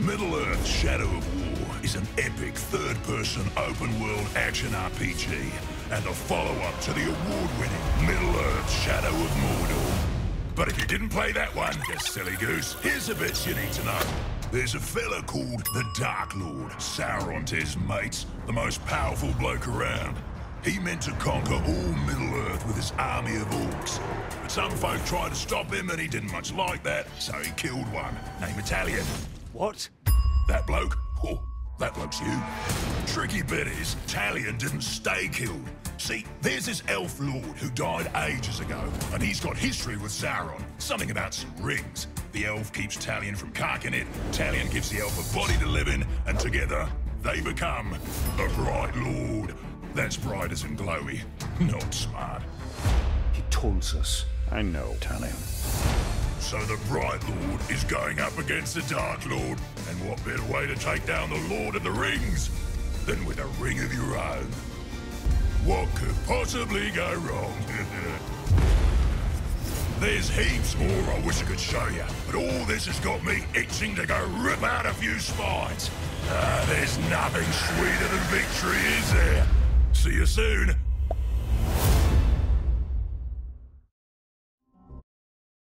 Middle-earth Shadow of War is an epic third-person open-world action RPG and a follow-up to the award-winning Middle-earth Shadow of Mordor. But if you didn't play that one, you silly goose, here's the bits you need to know. There's a fella called the Dark Lord, Sauron to his mates, the most powerful bloke around. He meant to conquer all Middle-earth with his army of orcs. But some folk tried to stop him and he didn't much like that, so he killed one, named Talion. What? That bloke? Oh, that bloke's you. Tricky bit is, Talion didn't stay killed. See, there's this elf lord who died ages ago, and he's got history with Sauron, something about some rings. The elf keeps Talion from carking it, Talion gives the elf a body to live in, and together, they become the Bright Lord. That's bright as in glowy, not smart. He taunts us. I know, Talion. So the Bright Lord is going up against the Dark Lord, and what better way to take down the Lord of the Rings than with a ring of your own? What could possibly go wrong? There's heaps more I wish I could show you, but all this has got me itching to go rip out a few spines. There's nothing sweeter than victory, is there? See you soon.